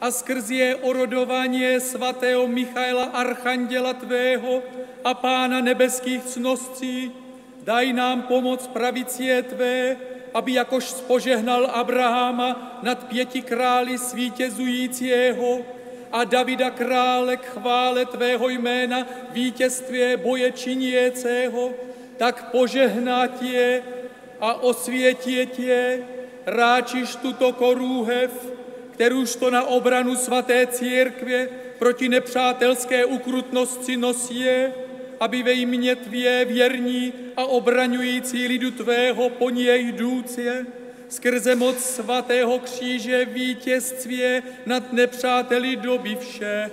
a skrz je orodování svatého Michaela Archanděla tvého a Pána nebeských cností, daj nám pomoc pravicie tvé, aby jakož spožehnal Abrahama nad 5 králi svítězujícího a Davida krále k chvále tvého jména vítězstvě boje činícího, tak požehná tě a osvětí tě, ráčiš tuto korůhev, kterouž to na obranu svaté církve proti nepřátelské ukrutnosti nosí, aby ve jmě tvé věrní a obraňující lidu tvého po něj jdouce, skrze moc svatého kříže vítězstvě nad nepřáteli dobivše.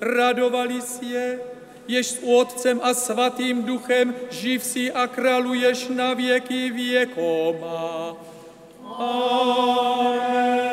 Radovali se, jež s Otcem a Svatým Duchem živ si a kraluješ na věky věkoma. Amen.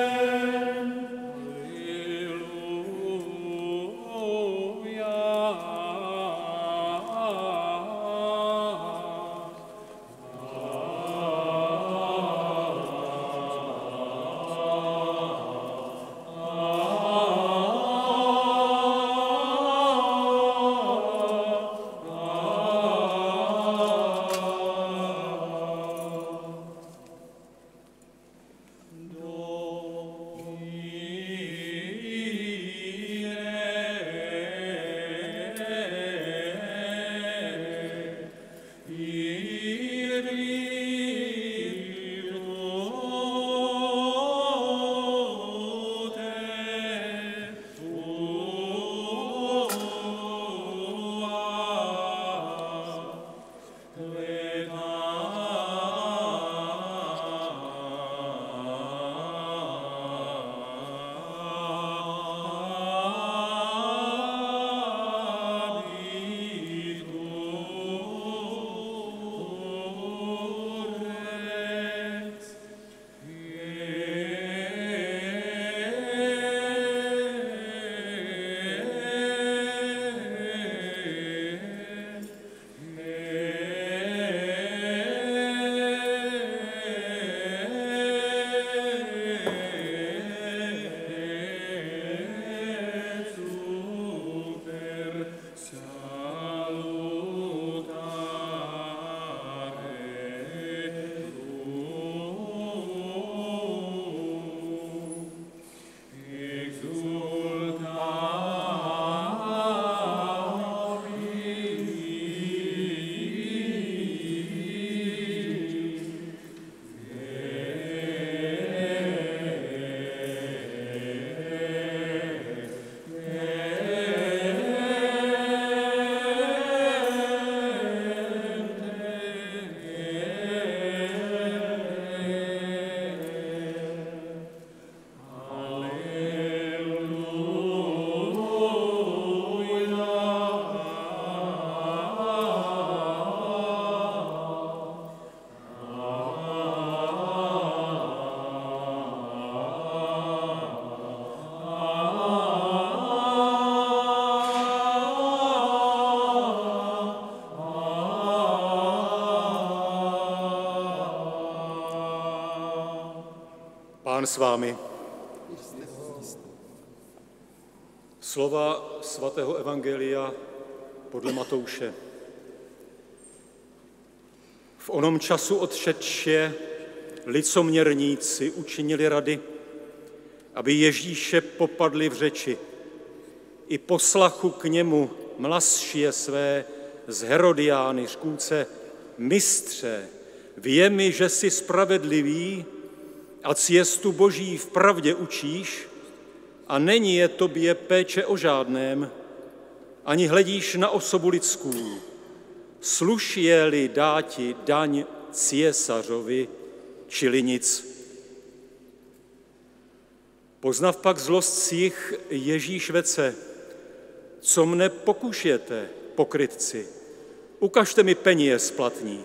Pán s vámi. Slova svatého evangelia podle Matouše. V onom času odšedše licoměrníci učinili rady, aby Ježíše popadli v řeči. I poslachu k němu mlazšie své z Herodiány řkůce: Mistře, věmi, že jsi spravedlivý, a cestu Boží v pravdě učíš a není je tobě péče o žádném, ani hledíš na osobu lidskou. Sluš je-li dáti daň císařovi, čili nic. Poznav pak zlost svých Ježíš vece: Co mne pokušujete, pokrytci? Ukažte mi peněz platný.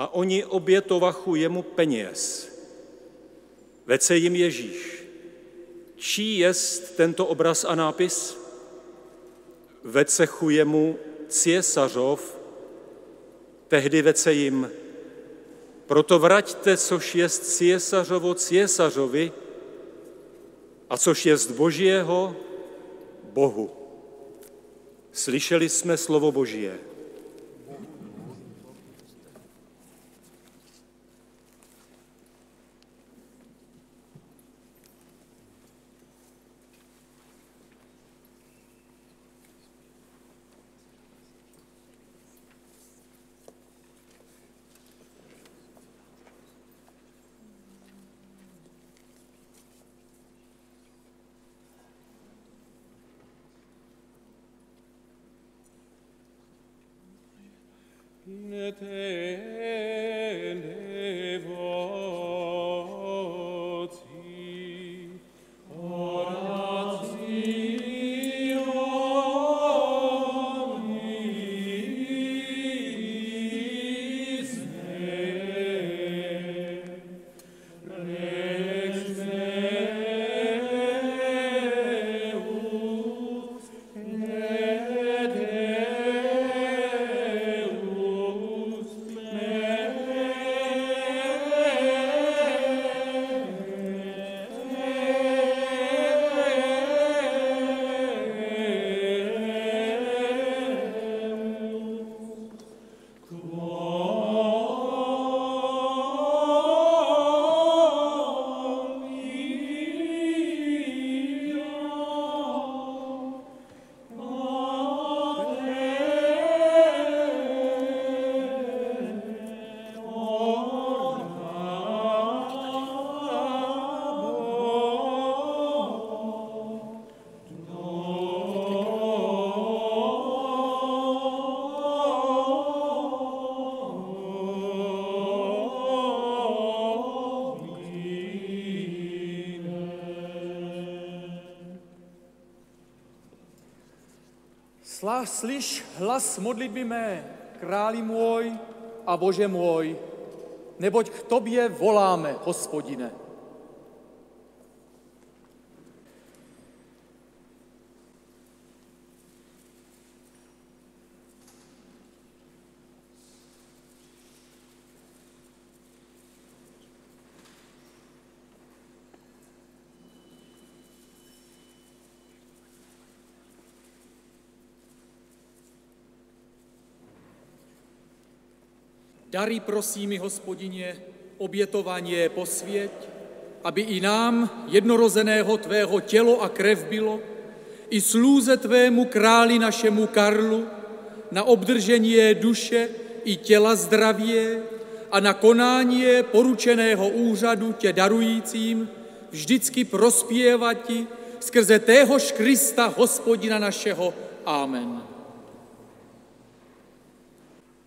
A oni obětovachu jemu peněz. Vece jim Ježíš: Čí jest tento obraz a nápis? Vecechu jemu: Císařov. Tehdy vece jim: Proto vraťte, což jest císařovo císařovi a což jest Božího, Bohu. Slyšeli jsme slovo Boží. Slyš hlas modlitby mé, králi můj a Bože můj, neboť k tobě voláme, Hospodine. Dary prosí mi, Hospodině, obětovaně posvěť, aby i nám jednorozeného tvého tělo a krev bylo, i slůze tvému králi našemu Karlu, na obdržení duše i těla zdravě a na konání poručeného úřadu tě darujícím vždycky prospěvati skrze téhož Krista, Hospodina našeho. Amen.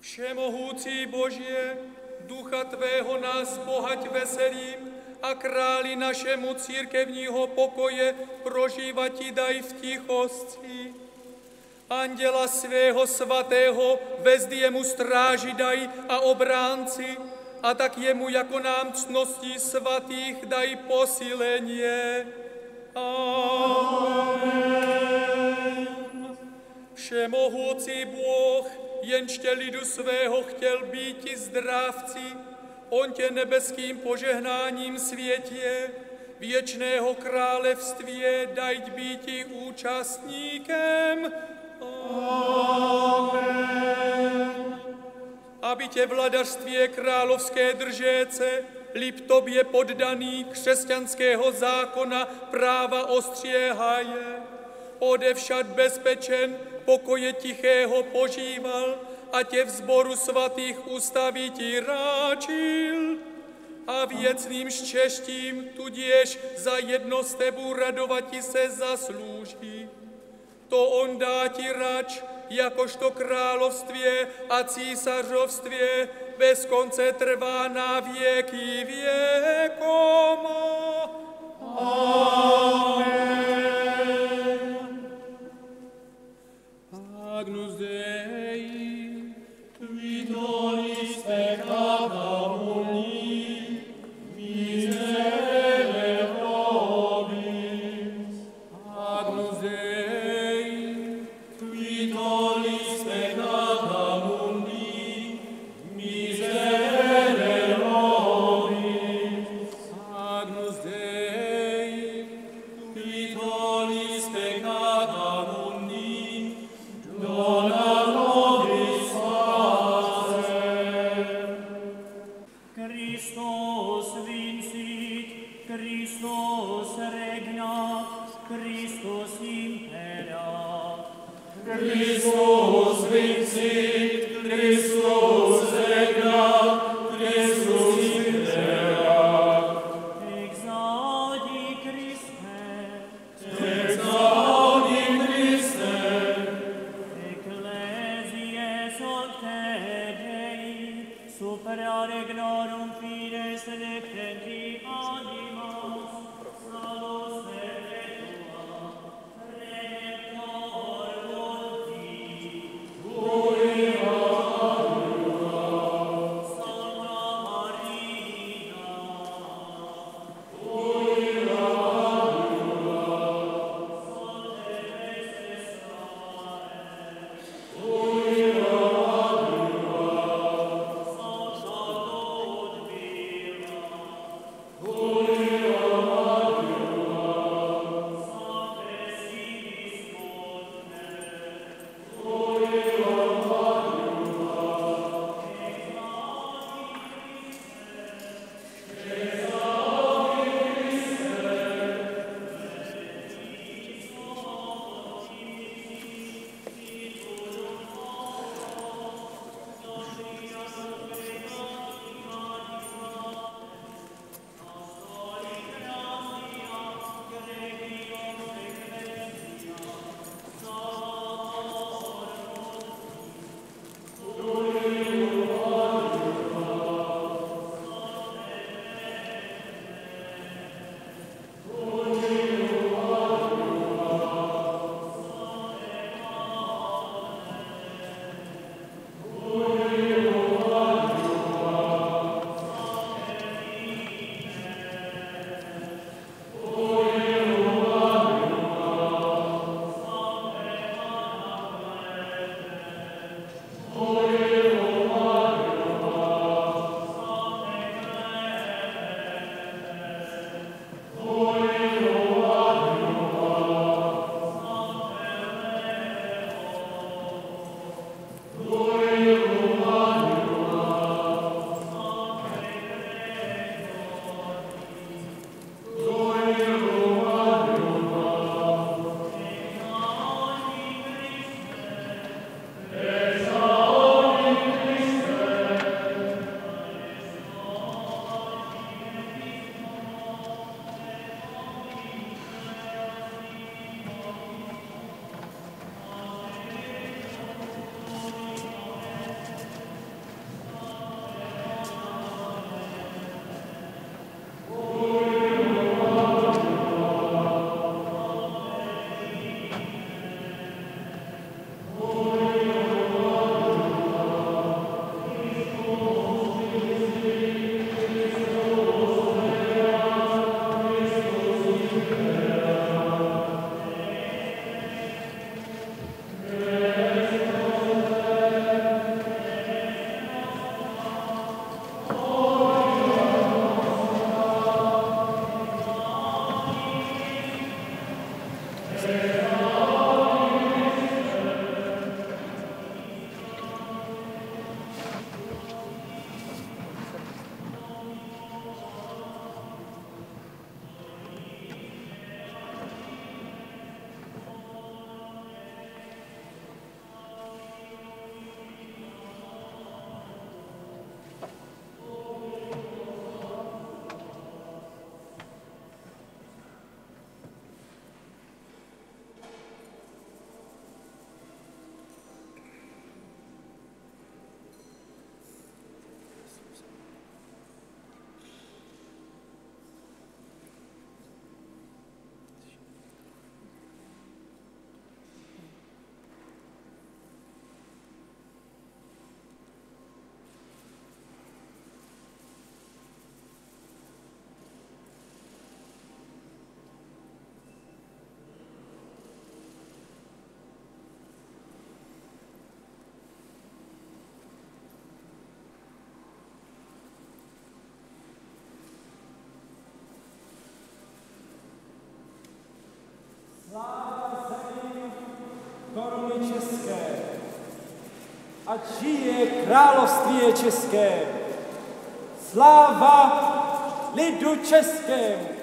Všemohoucí Bože, ducha tvého nás bohať veselím a králi našemu církevního pokoje prožívati daj v tichosti. Anděla svého svatého vezdi jemu stráži daj a obránci, a tak jemu jako nám cností svatých daj posileně. Amen. Všemohoucí Bůh, jenž tě lidu svého chtěl býti zdravci, on tě nebeským požehnáním světě, věčného království dajť býti účastníkem. Amen. Aby tě vladařství královské držéce, líp tobě poddaný křesťanského zákona práva ostřehaje, odevšad bezpečen pokoje tichého požíval a tě v sboru svatých ustavití ráčil a věcným štěstím tudíž za jedno s tebou radovati se zaslouží. To on dá ti rač, jakožto království a císařovství bez konce trvá na věky věkom. Amen. Agnus Dei, Vitoris peccata omni, miserere nobis. Agnus Dei, Vitoris peccata omni, miserere nobis. Christus vincit, Christus regnat, Christus imperat. Christus vincit, Christus regnat, Christus imperat. Exaudi Christe, Ecclesiae solta Dei, supra regnorum fides decreti animos, salus Koruny České, ať žije království České. Sláva lidu českému!